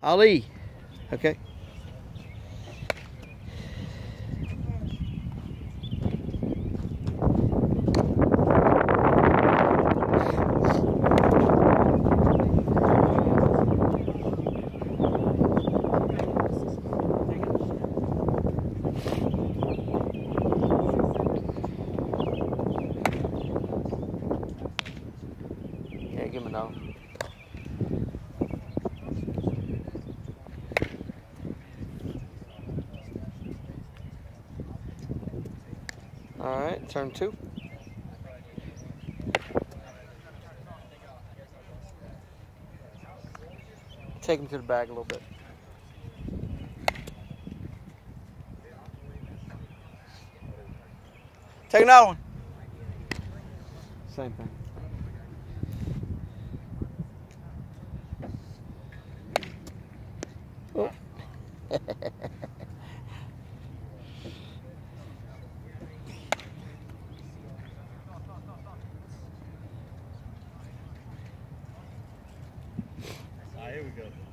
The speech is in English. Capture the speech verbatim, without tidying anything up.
Ali. Okay. Give him a no. All right, turn two. Take him to the bag a little bit. Take another one. Same thing. Oh. Ah, here we go.